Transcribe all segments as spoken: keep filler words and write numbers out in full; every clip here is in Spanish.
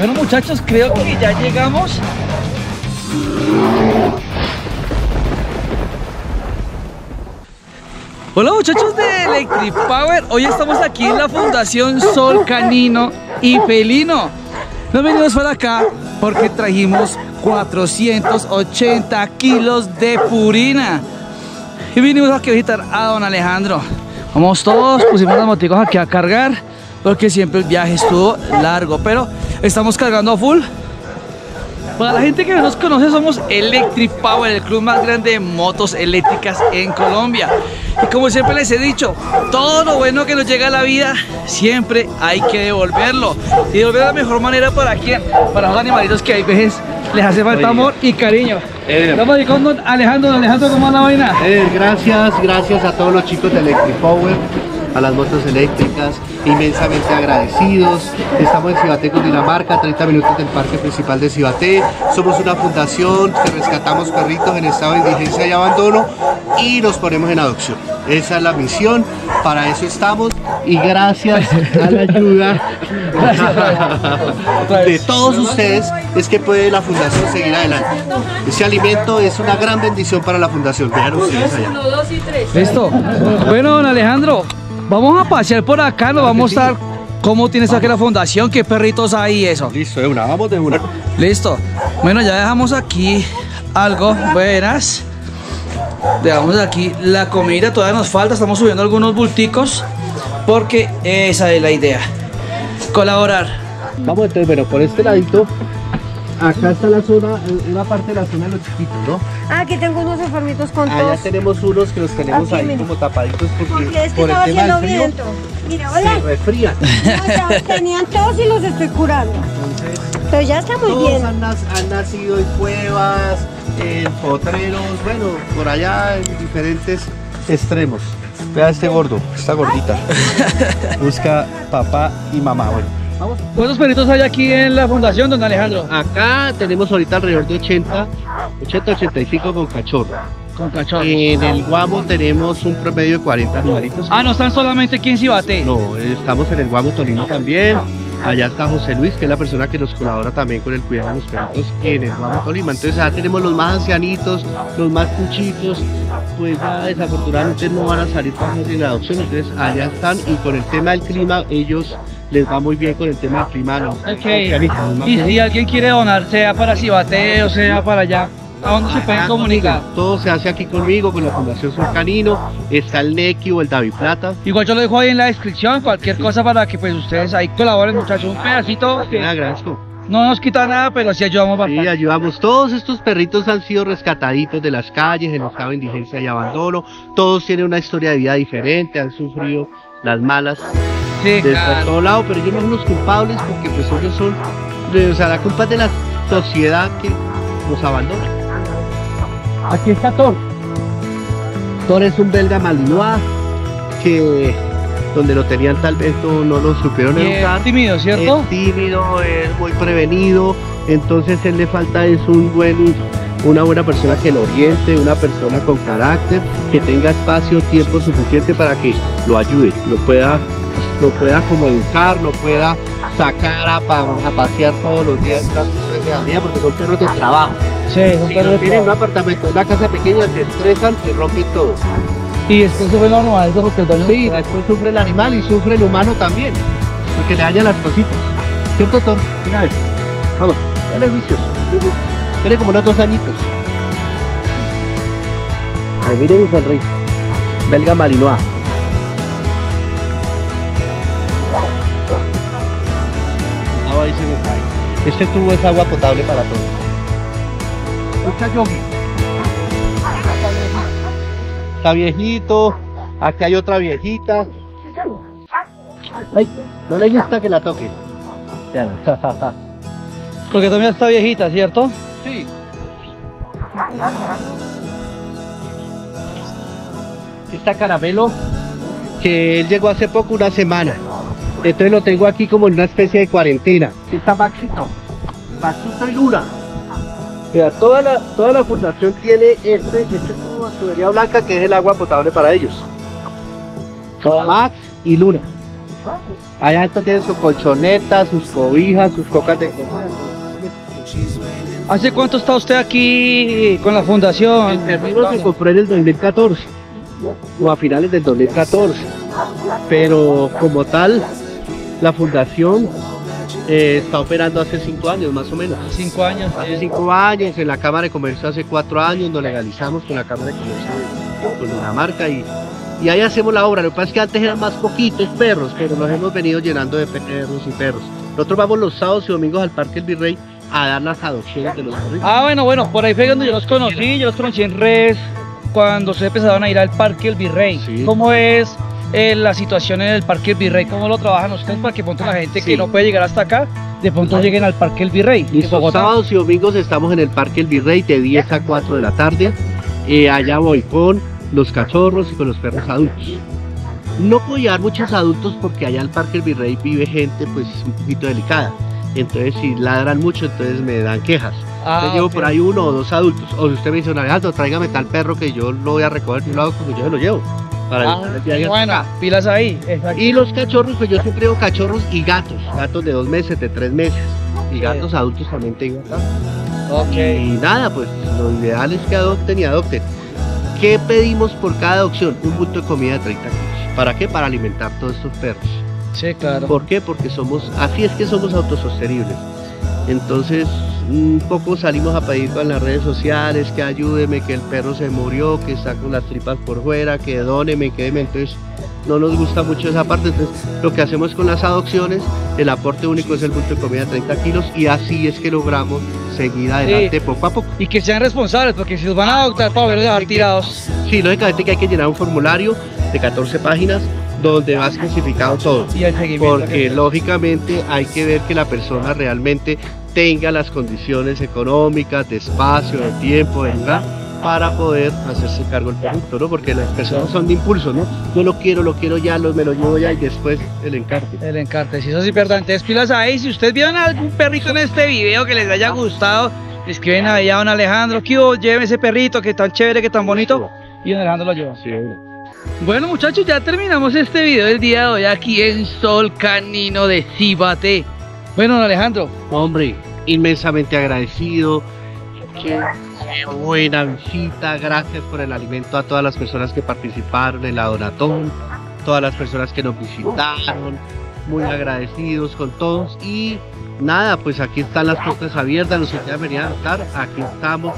Bueno, muchachos, creo que ya llegamos. Hola muchachos de Electric Power, hoy estamos aquí en la Fundación Sol Canino y Felino. Nos venimos para acá porque trajimos cuatrocientos ochenta kilos de purina. Y vinimos aquí a visitar a don Alejandro. Vamos todos, pusimos las moticos aquí a cargar, porque siempre el viaje estuvo largo, pero estamos cargando a full. Para la gente que no nos conoce, somos Electric Power, el club más grande de motos eléctricas en Colombia. Y como siempre les he dicho, todo lo bueno que nos llega a la vida, siempre hay que devolverlo. Y devolver de la mejor manera, ¿para quién? Para los animalitos que hay veces les hace falta amor y cariño. Estamos aquí con don Alejandro. Don Alejandro, ¿cómo va la vaina? Eh, gracias, gracias a todos los chicos de Electric Power, a las motos eléctricas, inmensamente agradecidos. Estamos en Sibaté, Cundinamarca, treinta minutos del parque principal de Sibaté. Somos una fundación que rescatamos perritos en estado de indigencia y abandono y los ponemos en adopción. Esa es la misión, para eso estamos, y gracias a la ayuda de todos ustedes es que puede la fundación seguir adelante. Ese alimento es una gran bendición para la fundación. Vean ustedes allá. Uno, dos y tres. Listo. Bueno, don Alejandro, vamos a pasear por acá, nos va a mostrar cómo tienes aquí la fundación, qué perritos hay y eso. Listo, de una, vamos de una. Listo. Bueno, ya dejamos aquí algo, buenas. Dejamos aquí la comida, todavía nos falta, estamos subiendo algunos bulticos, porque esa es la idea, colaborar. Vamos entonces, bueno, por este ladito, acá está la zona, una parte de la zona de los chiquitos, ¿no? Ah, aquí tengo unos enfermitos con tos. Allá tenemos unos que los tenemos ahí como tapaditos porque, porque es que por estaba el tema del frío, viento. Mira, hola. Se resfrían. No, ya, tenían tos y los estoy curando. Entonces, pero ya está muy bien. Han, han nacido en cuevas, en potreros, bueno, por allá en diferentes extremos. Vea este gordo, esta gordita. Busca papá y mamá, bueno. Vamos. ¿Cuántos perritos hay aquí en la fundación, don Alejandro? Acá tenemos ahorita alrededor de ochenta, ochenta, ochenta y cinco con cachorro. Con cachorro. En el Guamo tenemos un promedio de cuarenta animalitos. Ah, no están solamente aquí en Sibaté. No, estamos en el Guamo Tolima también. Allá está José Luis, que es la persona que nos colabora también con el cuidado de los perritos en el Guamo Tolima. Entonces ya tenemos los más ancianitos, los más cuchitos, pues ya desafortunadamente no van a salir para la adopción. Entonces allá están, y con el tema del clima ellos les va muy bien con el tema primario. Okay. Y si alguien quiere donar, sea para Sibaté o sea para allá, ¿a dónde se pueden comunicar? Todo se hace aquí conmigo, con la Fundación Sol Canino. Está el Nequi o el David Plata. Igual yo lo dejo ahí en la descripción, cualquier sí. cosa para que pues ustedes ahí colaboren, muchachos. Un pedacito. Que... agradezco. No nos quita nada, pero sí ayudamos bastante. Sí, ayudamos. Todos estos perritos han sido rescataditos de las calles, en estado de indigencia y abandono. Todos tienen una historia de vida diferente, han sufrido las malas sí, de claro. todo lado, pero ellos no son los culpables porque pues ellos son, o sea, la culpa es de la sociedad que los abandona. Aquí está Thor. Thor es un belga malinois que donde lo tenían tal vez no, no lo supieron educar. Es tímido, ¿cierto? Es tímido, es muy prevenido, entonces él le falta es un buen, una buena persona que lo oriente, una persona con carácter, que tenga espacio, tiempo suficiente para que lo ayude, lo pueda, lo pueda como educar, lo pueda sacar a, a pasear todos los días, porque son perros de trabajo. Sí, si no tienen un apartamento, una casa pequeña, se estresan, se rompen todo. Y después sufre el animal, porque el daño. Sí, después sufre el animal y sufre el humano también, porque le dañan las cositas. ¿Cierto, Tom? Mira eso. Vamos, dale juicioso. Tiene como unos dos añitos. Ay, miren mi sonrisa. Belga Malinois. Ahora ahí se me cae. Este tubo es agua potable para todos. Busca yogi. Está viejito. Aquí hay otra viejita. Ay, no le gusta que la toque. Ya no. Porque también está viejita, ¿cierto? Sí. Está Caramelo, que él llegó hace poco, una semana. Entonces lo tengo aquí como en una especie de cuarentena. Está Maxito, Maxito y Luna. Mira, toda la, toda la fundación tiene este, este tubo de tubería blanca que es el agua potable para ellos. Max y Luna. Allá estos tienen su colchoneta, sus cobijas, sus cocas de comida. ¿Hace cuánto está usted aquí con la fundación? El terreno se compró en el dos mil catorce, o a finales del dos mil catorce, pero como tal, la fundación eh, está operando hace cinco años más o menos. Cinco años. Hace cinco años, en la Cámara de Comercio hace cuatro años, nos legalizamos con la Cámara de Comercio, con Cundinamarca, y, y ahí hacemos la obra. Lo que pasa es que antes eran más poquitos perros, pero nos hemos venido llenando de perros y perros. Nosotros vamos los sábados y domingos al Parque El Virrey a dar las adopciones de los perritos. Ah, bueno, bueno, por ahí fue donde yo los conocí, yo los conocí en redes, cuando se empezaron a ir al Parque El Virrey. Sí. ¿Cómo es eh, la situación en el Parque El Virrey? ¿Cómo lo trabajan ustedes para que pongan la gente sí. que no puede llegar hasta acá, de pronto sí. lleguen al Parque El Virrey? Los sábados y domingos estamos en el Parque El Virrey de diez a cuatro de la tarde, eh, allá voy con los cachorros y con los perros adultos. No puedo llevar muchos adultos porque allá en el Parque El Virrey vive gente pues un poquito delicada. Entonces si ladran mucho, entonces me dan quejas. Ah, yo llevo okay. por ahí uno o dos adultos. O si usted me dice, Alejandro, tráigame tal perro que yo lo voy a recoger de un lado, como yo me lo llevo. Para ah, el bueno, acá. Pilas ahí. Exacto. Y los cachorros, pues yo siempre llevo cachorros y gatos. Gatos de dos meses, de tres meses. Y okay. gatos adultos también tengo acá. Okay. Y nada, pues lo ideal es que adopten y adopten. ¿Qué pedimos por cada adopción? Un bulto de comida de treinta kilos. ¿Para qué? Para alimentar todos estos perros. Sí, claro. ¿Por qué? Porque somos, así es que somos autosostenibles. Entonces, un poco salimos a pedir con las redes sociales que ayúdeme, que el perro se murió, que está con las tripas por fuera, que dóneme, que deme. Entonces, no nos gusta mucho esa parte. Entonces, lo que hacemos con las adopciones, el aporte único es el bulto de comida de treinta kilos, y así es que logramos seguir adelante sí. poco a poco. Y que sean responsables, porque si los van a adoptar, para verlos dejar tirados. Sí, lógicamente que hay que llenar un formulario de catorce páginas. Donde vas clasificado todo, porque lógicamente hay que ver que la persona realmente tenga las condiciones económicas, de espacio, de tiempo, de lugar, para poder hacerse cargo del producto, ¿no? Porque las personas son de impulso, ¿no? Yo lo quiero, lo quiero ya, lo, me lo llevo ya y después el encarte. El encarte, si eso es importante. Pilas ahí, si ustedes vieron algún perrito en este video que les haya gustado, escriben ahí a don Alejandro, que oh, lleve ese perrito que tan chévere, que tan bonito, y don Alejandro lo lleva. Sí, bueno muchachos, ya terminamos este video del día de hoy aquí en Sol Canino de Sibaté. Bueno Alejandro, hombre, inmensamente agradecido. Qué buena visita, gracias por el alimento a todas las personas que participaron en la donatón, todas las personas que nos visitaron, muy agradecidos con todos. Y nada, pues aquí están las puertas abiertas, los que quieran venir a adoptar, aquí estamos.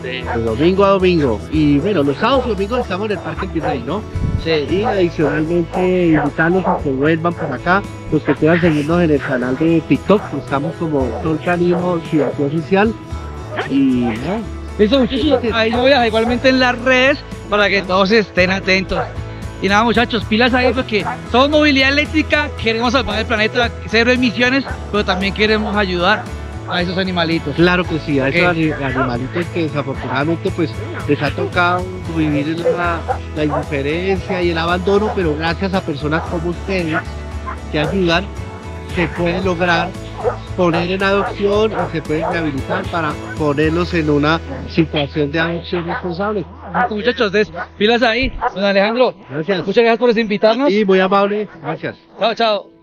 De domingo a domingo, y bueno, los sábados y domingos estamos en el Parque El Virrey, ¿no? Sí. Y adicionalmente invitarlos a que vuelvan por acá, los que quieran seguirnos en el canal de TikTok, estamos como Tol Canino Ciudad Oficial. Y eso, muchachos, ahí lo voy a dejar igualmente en las redes para que todos estén atentos. Y nada muchachos, pilas ahí porque somos movilidad eléctrica, queremos salvar el planeta, cero emisiones, pero también queremos ayudar a esos animalitos. Claro que sí, a esos okay. animalitos que desafortunadamente pues les ha tocado vivir la, la indiferencia y el abandono, pero gracias a personas como ustedes que ayudan, se puede lograr poner en adopción o se pueden rehabilitar para ponerlos en una situación de adopción responsable. Muchachos, pilas ahí, don Alejandro. Gracias. Muchas gracias por invitarnos. Y muy amable, gracias. Chao, chao.